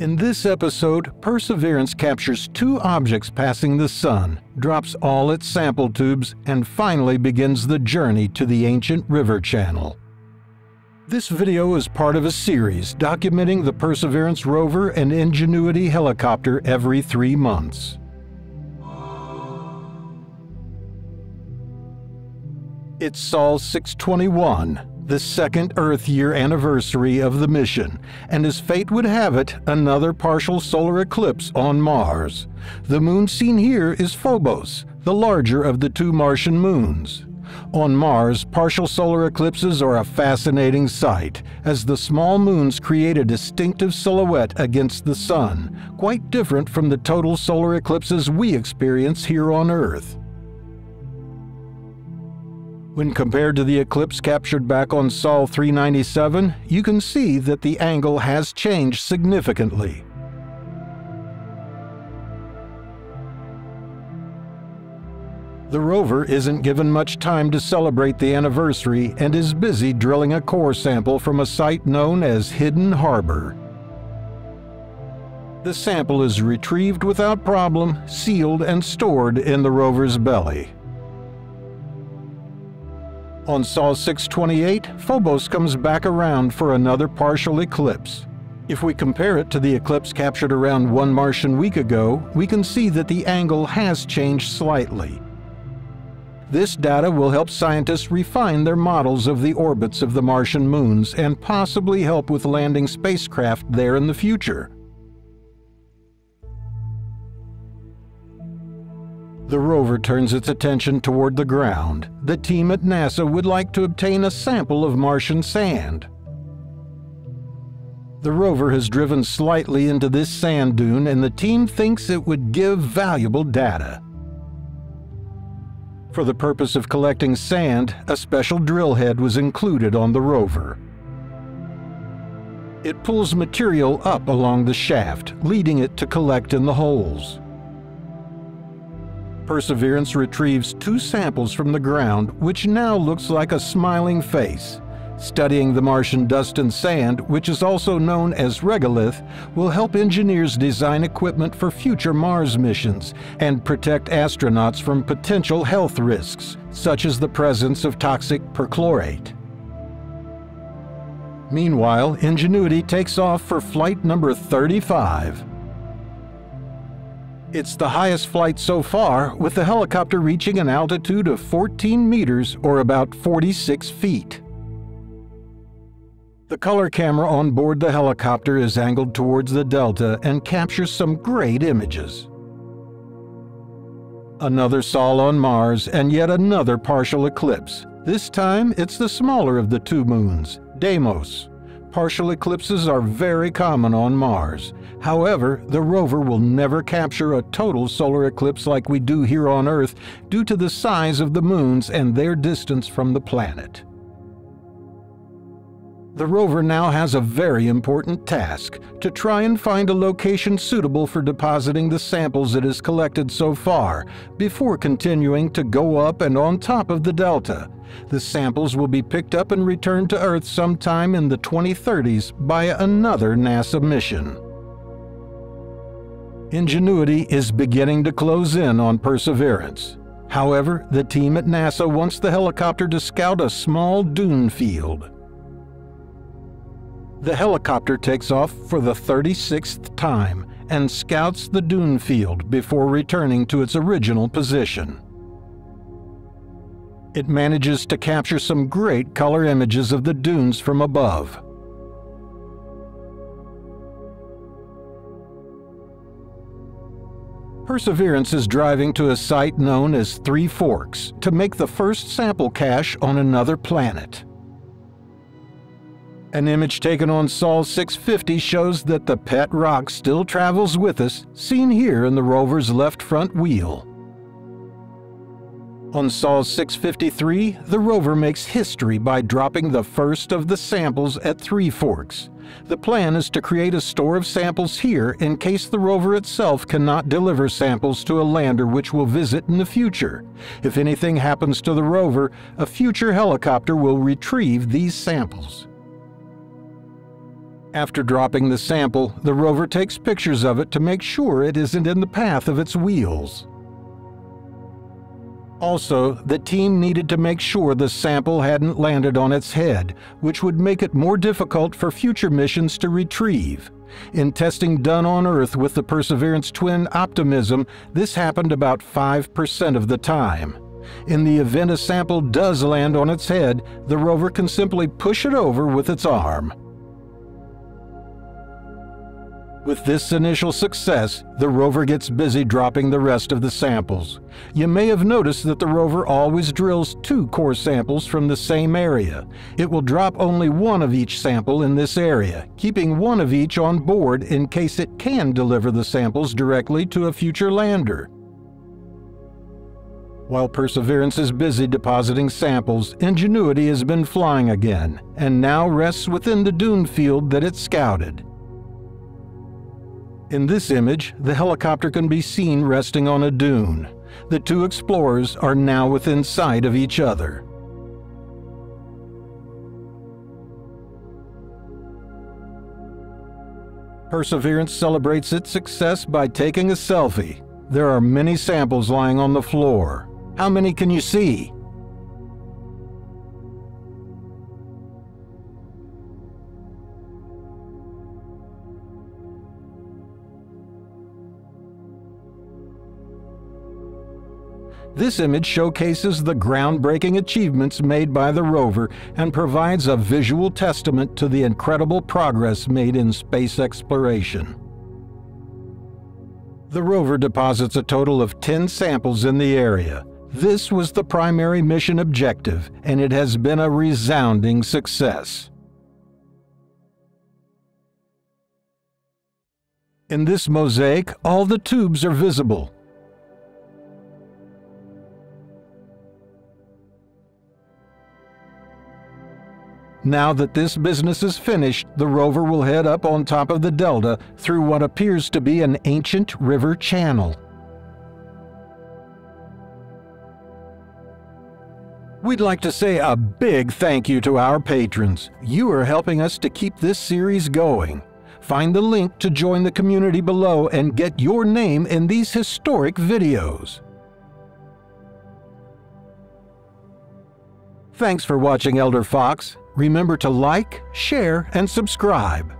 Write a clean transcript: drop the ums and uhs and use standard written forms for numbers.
In this episode, Perseverance captures two objects passing the Sun, drops all its sample tubes, and finally begins the journey to the ancient river channel. This video is part of a series documenting the Perseverance rover and Ingenuity helicopter every 3 months. It's Sol 621. The second Earth year anniversary of the mission, and as fate would have it, another partial solar eclipse on Mars. The moon seen here is Phobos, the larger of the two Martian moons. On Mars, partial solar eclipses are a fascinating sight, as the small moons create a distinctive silhouette against the Sun, quite different from the total solar eclipses we experience here on Earth. When compared to the eclipse captured back on Sol 397, you can see that the angle has changed significantly. The rover isn't given much time to celebrate the anniversary and is busy drilling a core sample from a site known as Hidden Harbor. The sample is retrieved without problem, sealed, and stored in the rover's belly. On Sol 628, Phobos comes back around for another partial eclipse. If we compare it to the eclipse captured around 1 Martian week ago, we can see that the angle has changed slightly. This data will help scientists refine their models of the orbits of the Martian moons and possibly help with landing spacecraft there in the future. The rover turns its attention toward the ground. The team at NASA would like to obtain a sample of Martian sand. The rover has driven slightly into this sand dune, and the team thinks it would give valuable data. For the purpose of collecting sand, a special drill head was included on the rover. It pulls material up along the shaft, leading it to collect in the holes. Perseverance retrieves two samples from the ground, which now looks like a smiling face. Studying the Martian dust and sand, which is also known as regolith, will help engineers design equipment for future Mars missions and protect astronauts from potential health risks, such as the presence of toxic perchlorate. Meanwhile, Ingenuity takes off for flight number 35. It's the highest flight so far, with the helicopter reaching an altitude of 14 meters or about 46 feet. The color camera on board the helicopter is angled towards the delta and captures some great images. Another Sol on Mars and yet another partial eclipse. This time it's the smaller of the two moons, Deimos. Partial eclipses are very common on Mars. However, the rover will never capture a total solar eclipse like we do here on Earth due to the size of the moons and their distance from the planet. The rover now has a very important task: to try and find a location suitable for depositing the samples it has collected so far before continuing to go up and on top of the delta. The samples will be picked up and returned to Earth sometime in the 2030s by another NASA mission. Ingenuity is beginning to close in on Perseverance. However, the team at NASA wants the helicopter to scout a small dune field. The helicopter takes off for the 36th time and scouts the dune field before returning to its original position. It manages to capture some great color images of the dunes from above. Perseverance is driving to a site known as Three Forks to make the first sample cache on another planet. An image taken on Sol 650 shows that the pet rock still travels with us, seen here in the rover's left front wheel. On Sol 653, the rover makes history by dropping the first of the samples at Three Forks. The plan is to create a store of samples here in case the rover itself cannot deliver samples to a lander which will visit in the future. If anything happens to the rover, a future helicopter will retrieve these samples. After dropping the sample, the rover takes pictures of it to make sure it isn't in the path of its wheels. Also, the team needed to make sure the sample hadn't landed on its head, which would make it more difficult for future missions to retrieve. In testing done on Earth with the Perseverance twin Optimism, this happened about 5% of the time. In the event a sample does land on its head, the rover can simply push it over with its arm. With this initial success, the rover gets busy dropping the rest of the samples. You may have noticed that the rover always drills 2 core samples from the same area. It will drop only one of each sample in this area, keeping one of each on board in case it can deliver the samples directly to a future lander. While Perseverance is busy depositing samples, Ingenuity has been flying again, and now rests within the dune field that it scouted. In this image, the helicopter can be seen resting on a dune. The two explorers are now within sight of each other. Perseverance celebrates its success by taking a selfie. There are many samples lying on the floor. How many can you see? This image showcases the groundbreaking achievements made by the rover and provides a visual testament to the incredible progress made in space exploration. The rover deposits a total of 10 samples in the area. This was the primary mission objective, and it has been a resounding success. In this mosaic, all the tubes are visible. Now that this business is finished, the rover will head up on top of the delta through what appears to be an ancient river channel. We'd like to say a big thank you to our patrons. You are helping us to keep this series going. Find the link to join the community below and get your name in these historic videos. Thanks for watching, Elder Fox. Remember to like, share, and subscribe.